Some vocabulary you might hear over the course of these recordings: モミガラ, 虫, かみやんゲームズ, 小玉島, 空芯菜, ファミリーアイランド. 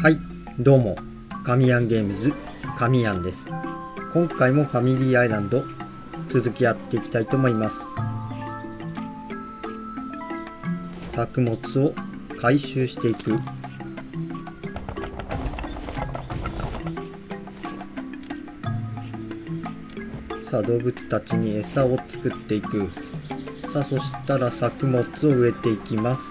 はい、どうもかみやんゲームズかみやんです。今回もファミリーアイランド続きやっていきたいと思います。作物を回収していく。さあ、動物たちに餌を作っていく。さあ、そしたら作物を植えていきます。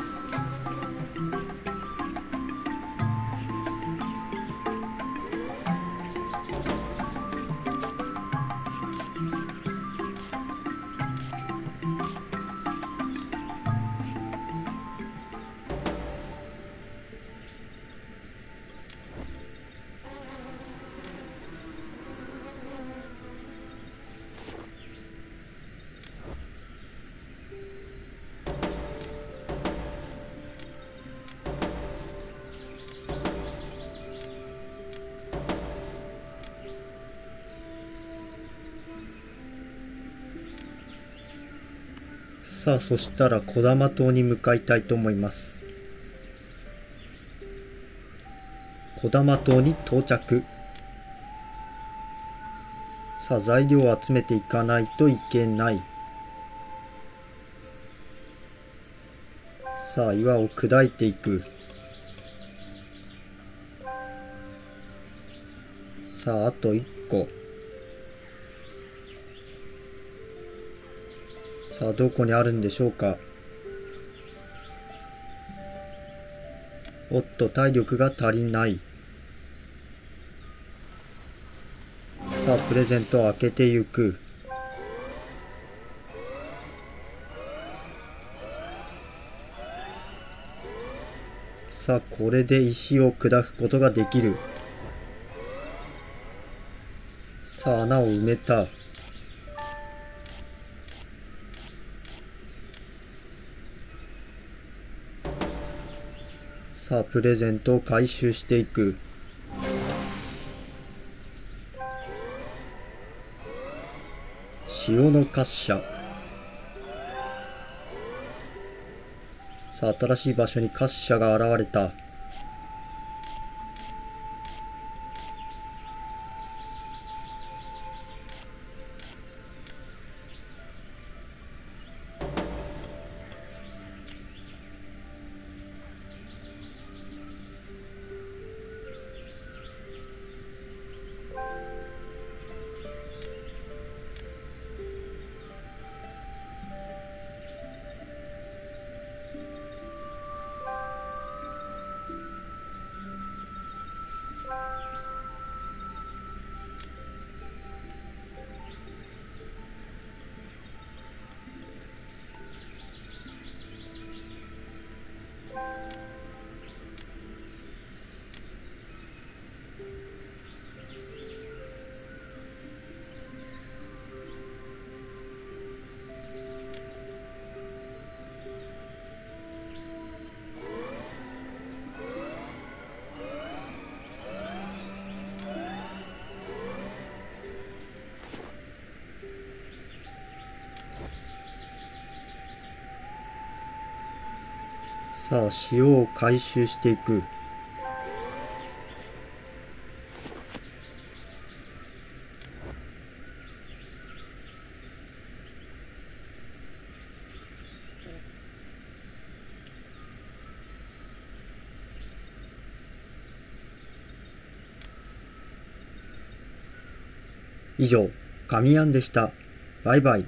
さあ、そしたら小玉島に向かいたいと思います。小玉島に到着。さあ、材料を集めていかないといけない。さあ、岩を砕いていく。さあ、あと1個。さあ、どこにあるんでしょうか。おっと、体力が足りない。さあ、プレゼントを開けていく。さあ、これで石を砕くことができる。さあ、穴を埋めた。さあ、プレゼントを回収していく。塩の滑車。さあ、新しい場所に滑車が現れた。さあ、塩を回収していく。以上、かみやんでした。バイバイ。